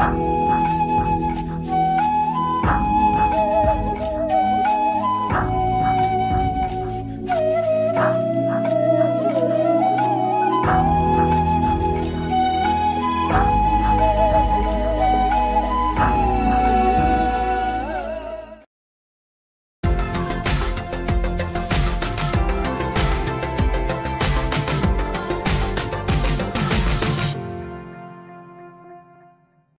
Tchau.